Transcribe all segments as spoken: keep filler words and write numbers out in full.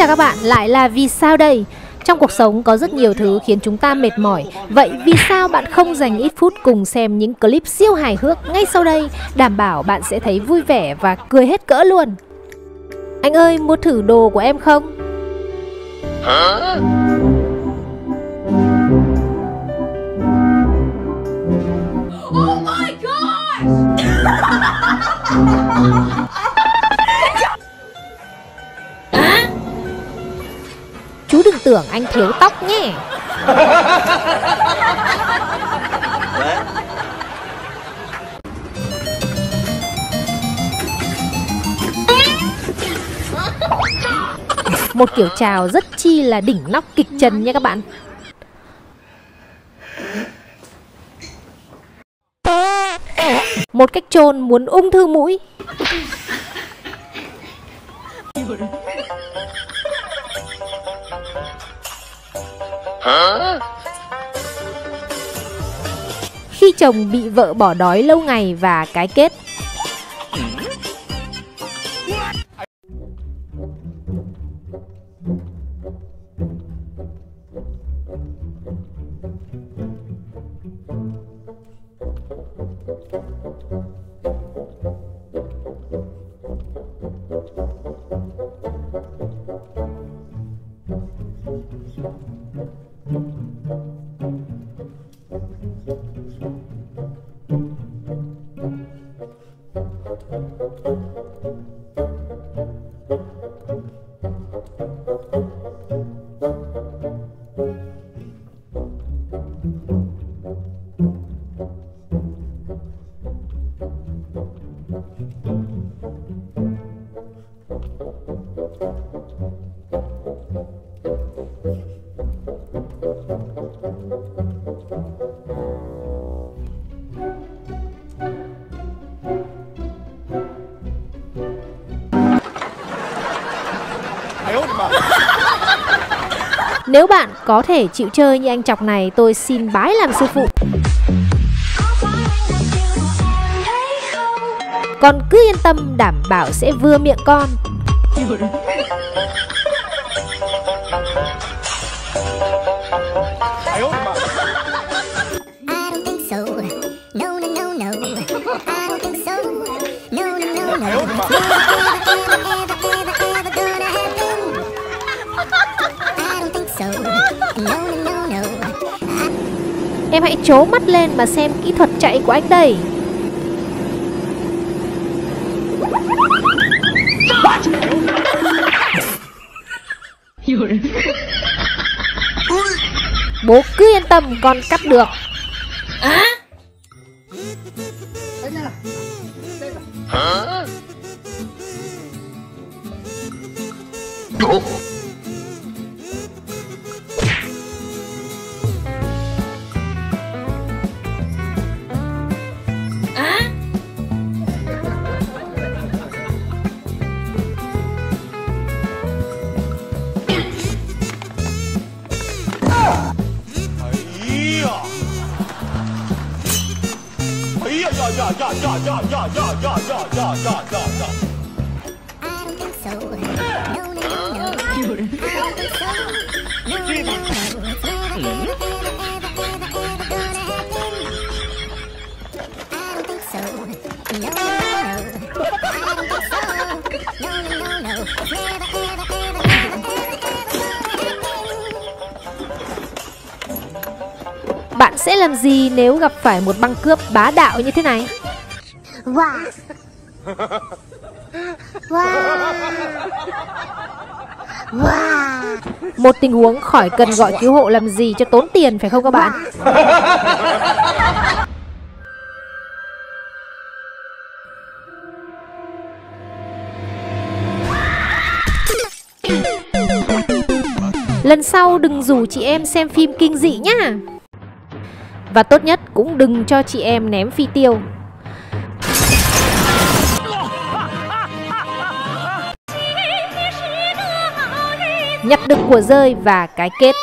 chào các bạn, lại là Vì Sao đây. Trong cuộc sống có rất nhiều thứ khiến chúng ta mệt mỏi. Vậy vì sao bạn không dành ít phút cùng xem những clip siêu hài hước ngay sau đây? Đảm bảo bạn sẽ thấy vui vẻ và cười hết cỡ luôn. Anh ơi, mua thử đồ của em không? Hả? Oh my gosh! Chú đừng tưởng anh thiếu tóc nhé. Một kiểu chào rất chi là đỉnh nóc kịch trần nha các bạn. Một cách chôn muốn ung thư mũi. Khi chồng bị vợ bỏ đói lâu ngày và cái kết. Nếu bạn có thể chịu chơi như anh chọc này, tôi xin bái làm sư phụ. Con cứ yên tâm, đảm bảo sẽ vừa miệng con. Em hãy trố mắt lên mà xem kỹ thuật chạy của anh đây. Bố cứ yên tâm, con cắt được. À? Hả? Bạn sẽ làm gì nếu gặp phải một băng cướp bá đạo như thế này? Wow. Wow. Wow. Một tình huống khỏi cần gọi cứu hộ làm gì cho tốn tiền phải không các bạn? Wow. Lần sau đừng rủ chị em xem phim kinh dị nhá. Và tốt nhất cũng đừng cho chị em ném phi tiêu. Nhặt được của rơi và cái kết.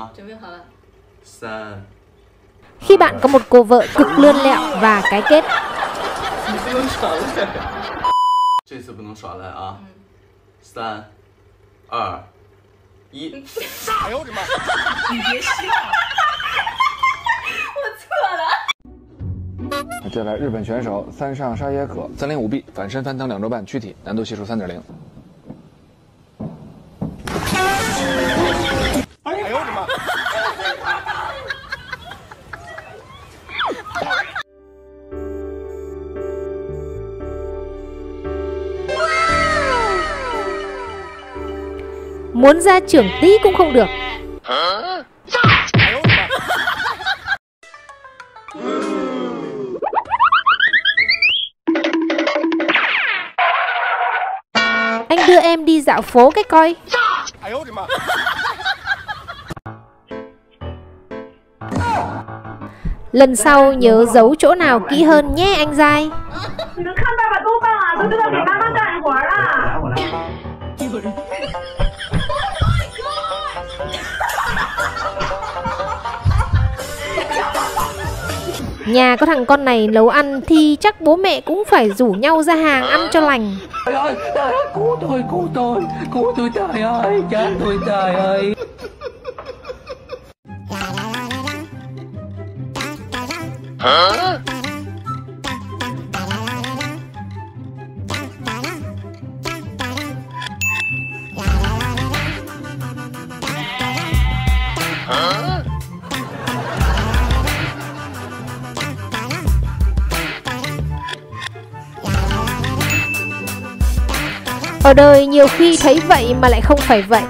吗？khi bạn có một cô vợ cực lươn lẹo và cái kết.接下来，日本选手三上沙耶可三零五 B 反身翻腾两周半躯体，难度系数三点零。哎呦我的妈！muốn ra trưởng tí cũng không được. Anh đưa em đi dạo phố cách coi. Lần sau nhớ giấu chỗ nào kỹ hơn nhé anh dai. Nhà có thằng con này nấu ăn thì chắc bố mẹ cũng phải rủ nhau ra hàng ăn cho lành. Trời ơi, trời ơi, cứu tôi, cứu tôi, cứu tôi, trời ơi, trời tôi, trời ơi. Hả? Ở đời nhiều khi thấy vậy mà lại không phải vậy.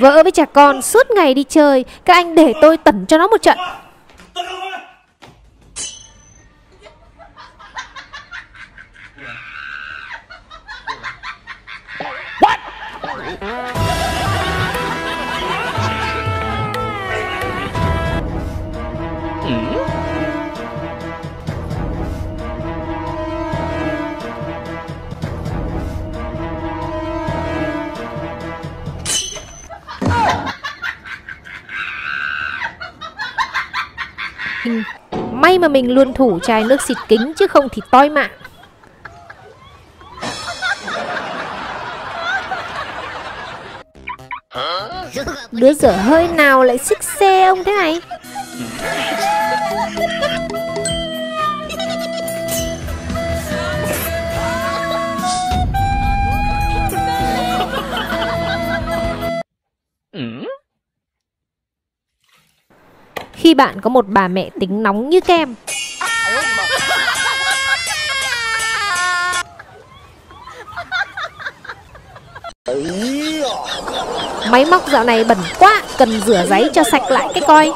Vợ với trẻ con suốt ngày đi chơi, các anh để tôi tẩn cho nó một trận. May mà mình luôn thủ chai nước xịt kính chứ không thì toi mạng. Đứa dở hơi nào lại xích xe ông thế này. Khi bạn có một bà mẹ tính nóng như kem. Máy móc dạo này bẩn quá, cần rửa ráy cho sạch lại cái coi.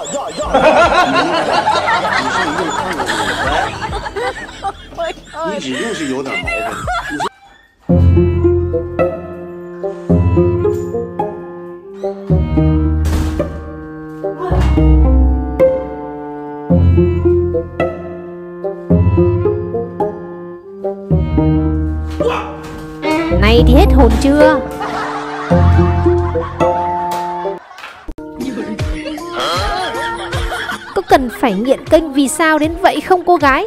Này thì hết hồn chưa? Có cần phải nghiện kênh Vì Sao đến vậy không cô gái?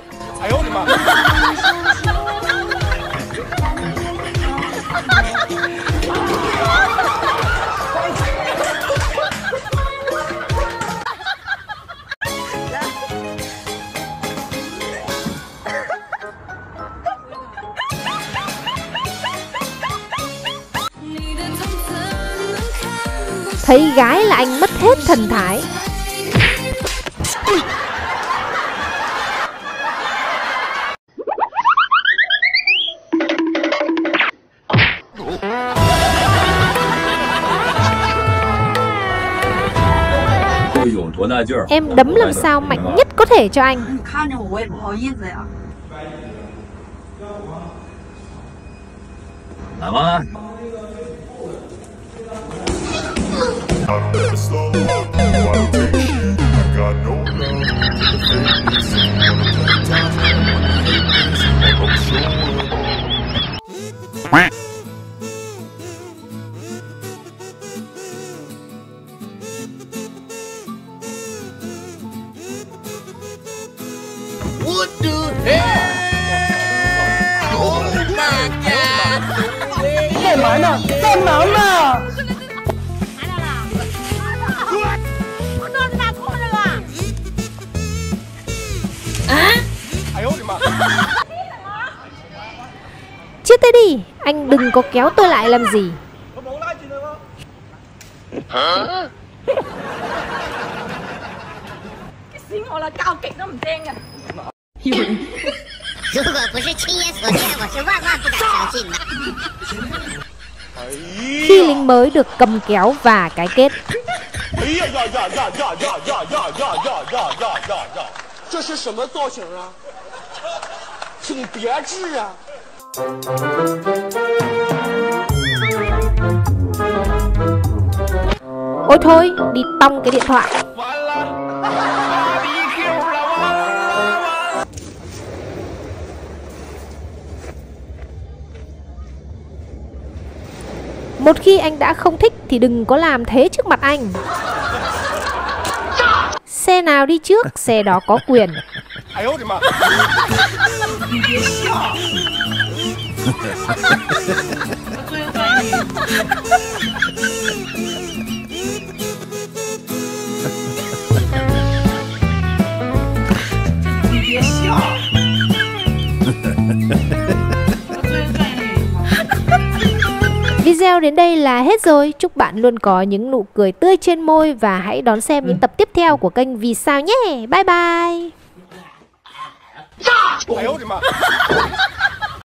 Thấy gái là anh mất hết thần thái. Em đấm làm sao mạnh nhất có thể cho anh. What the hell? Oh my god! Thoải mái nào, thoải mái nào. Chia tay đi, anh đừng có kéo tôi lại làm gì. Hả? Cái xíu họ là cao kịch nó không đen à? Khi lính mới được cầm kéo và cái kết. Ôi thôi, đi tông cái điện thoại. Một khi anh đã không thích thì đừng có làm thế trước mặt anh. Xe nào đi trước, xe đó có quyền. Video đến đây là hết rồi. Chúc bạn luôn có những nụ cười tươi trên môi và hãy đón xem những tập tiếp theo của kênh Vì Sao nhé. Bye bye.